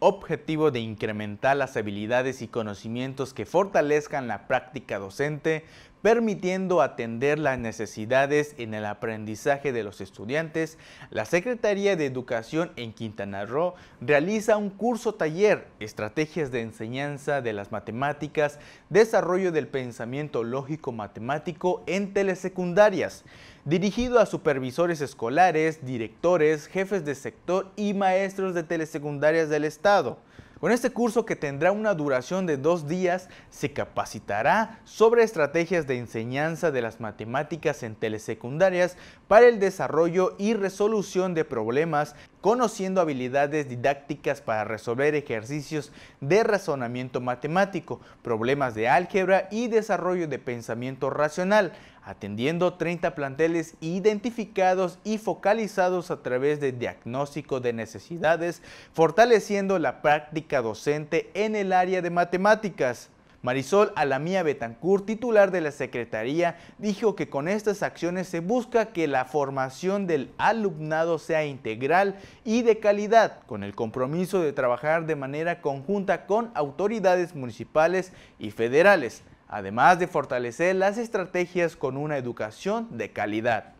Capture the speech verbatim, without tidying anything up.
objetivo de incrementar las habilidades y conocimientos que fortalezcan la práctica docente, permitiendo atender las necesidades en el aprendizaje de los estudiantes, la Secretaría de Educación en Quintana Roo realiza un curso taller, estrategias de enseñanza de las matemáticas, desarrollo del pensamiento lógico matemático en telesecundarias, dirigido a supervisores escolares, directores, jefes de sector y maestros de telesecundarias del estado. Con este curso, que tendrá una duración de dos días, se capacitará sobre estrategias de enseñanza de las matemáticas en telesecundarias para el desarrollo y resolución de problemas, conociendo habilidades didácticas para resolver ejercicios de razonamiento matemático, problemas de álgebra y desarrollo de pensamiento racional, atendiendo treinta planteles identificados y focalizados a través de diagnóstico de necesidades, fortaleciendo la práctica docente en el área de matemáticas. Marisol Alamía Betancur, titular de la Secretaría, dijo que con estas acciones se busca que la formación del alumnado sea integral y de calidad, con el compromiso de trabajar de manera conjunta con autoridades municipales y federales, además de fortalecer las estrategias con una educación de calidad.